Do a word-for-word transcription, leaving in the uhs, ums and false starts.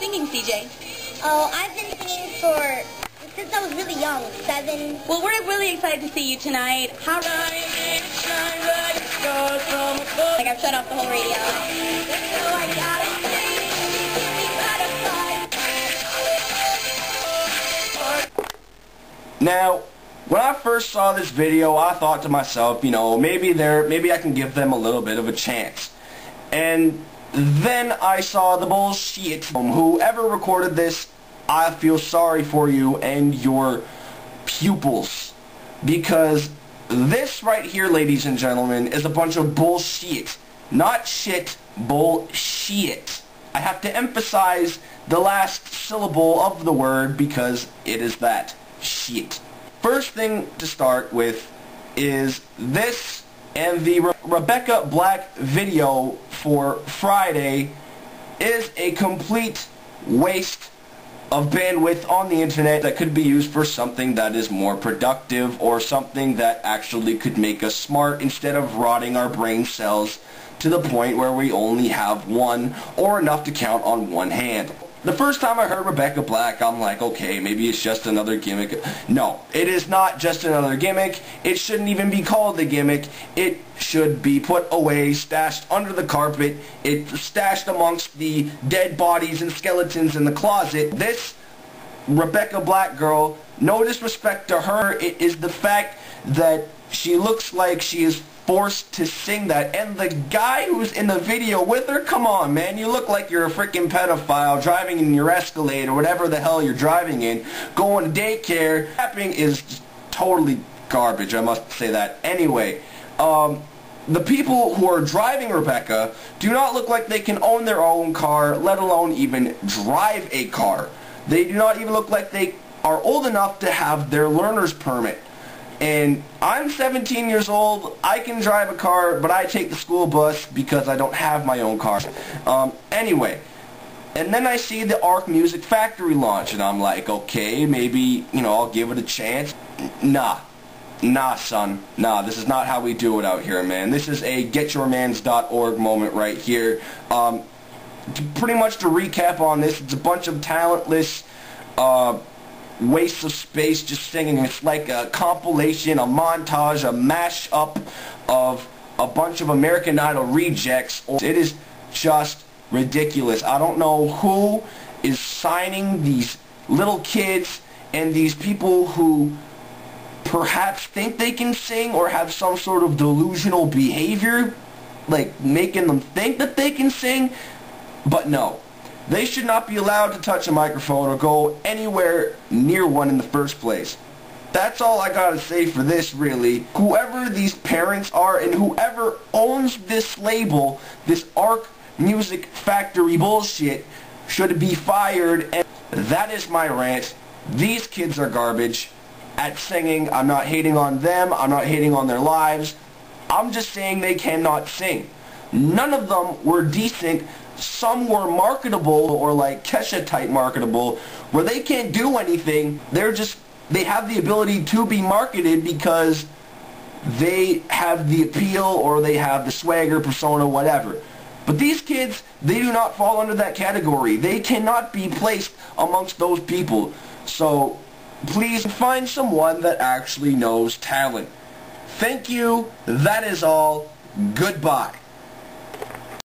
singing, C J? Oh, I've been singing for, since I was really young, seven. Well, we're really excited to see you tonight. How... Like, I've shut off the whole radio. Now, when I first saw this video, I thought to myself, you know, maybe they're, maybe I can give them a little bit of a chance. And then I saw the bullshit. Whoever recorded this, I feel sorry for you and your pupils. Because this right here, ladies and gentlemen, is a bunch of bullshit. Not shit, bullshit. I have to emphasize the last syllable of the word because it is that. Shit. First thing to start with is this and the Re Rebecca Black video for Friday is a complete waste of bandwidth on the internet that could be used for something that is more productive or something that actually could make us smart instead of rotting our brain cells to the point where we only have one or enough to count on one hand. The first time I heard Rebecca Black, I'm like, okay, maybe it's just another gimmick. No, it is not just another gimmick. It shouldn't even be called a gimmick. It should be put away, stashed under the carpet. It's stashed amongst the dead bodies and skeletons in the closet. This Rebecca Black girl, no disrespect to her, it is the fact that she looks like she is forced to sing that, and the guy who's in the video with her, come on, man, you look like you're a freaking pedophile driving in your Escalade or whatever the hell you're driving in, going to daycare. Rapping is totally garbage, I must say that. Anyway, um, the people who are driving Rebecca do not look like they can own their own car, let alone even drive a car. They do not even look like they are old enough to have their learner's permit. And I'm seventeen years old, I can drive a car, but I take the school bus because I don't have my own car. Um, anyway, and then I see the Ark Music Factory launch, and I'm like, okay, maybe, you know, I'll give it a chance. Nah. Nah, son. Nah, this is not how we do it out here, man. This is a Get Your Mans dot org moment right here. Um, to pretty much to recap on this, it's a bunch of talentless, uh... waste of space just singing. It's like a compilation, a montage, a mash-up of a bunch of American Idol rejects. It is just ridiculous. I don't know who is signing these little kids and these people who perhaps think they can sing or have some sort of delusional behavior, like making them think that they can sing, but no. They should not be allowed to touch a microphone or go anywhere near one in the first place. That's all I gotta say for this, really. Whoever these parents are and whoever owns this label, this Ark Music Factory bullshit, should be fired. And that is my rant. These kids are garbage at singing. I'm not hating on them. I'm not hating on their lives. I'm just saying they cannot sing. None of them were decent. Some were marketable, or like Kesha type marketable, where they can't do anything. They're just, they have the ability to be marketed because they have the appeal or they have the swagger, persona, whatever. But these kids, they do not fall under that category. They cannot be placed amongst those people. So please find someone that actually knows talent. Thank you. That is all. Goodbye.